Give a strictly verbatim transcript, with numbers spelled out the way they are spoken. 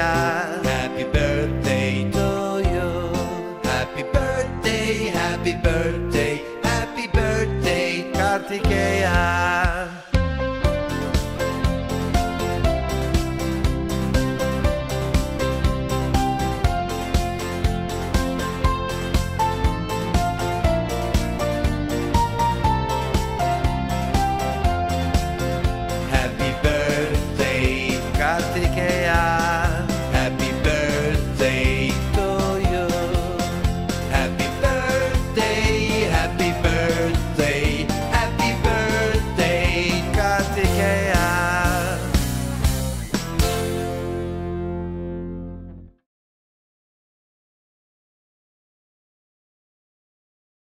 Karthikeya. Happy birthday.